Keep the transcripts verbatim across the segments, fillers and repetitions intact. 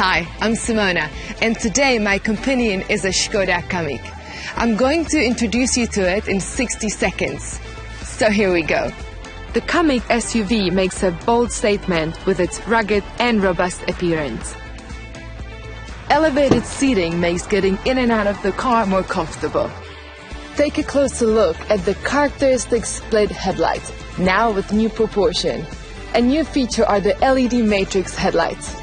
Hi, I'm Simona, and today my companion is a Škoda Kamiq. I'm going to introduce you to it in sixty seconds. So here we go. The Kamiq S U V makes a bold statement with its rugged and robust appearance. Elevated seating makes getting in and out of the car more comfortable. Take a closer look at the characteristic split headlights, now with new proportion. A new feature are the L E D Matrix headlights.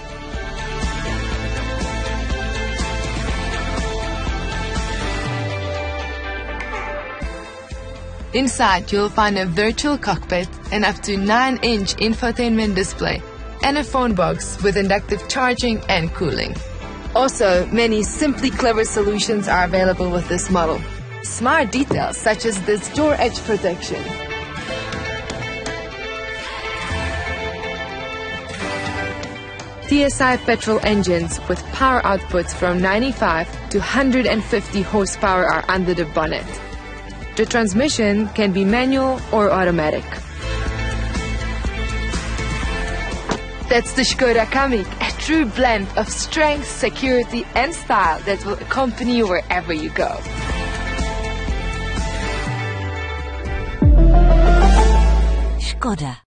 Inside, you'll find a virtual cockpit, an up to nine inch infotainment display, and a phone box with inductive charging and cooling. Also, many simply clever solutions are available with this model. Smart details such as this door edge protection. T S I petrol engines with power outputs from ninety-five to one hundred fifty horsepower are under the bonnet. The transmission can be manual or automatic. That's the Škoda Kamiq, a true blend of strength, security and style that will accompany you wherever you go. Škoda.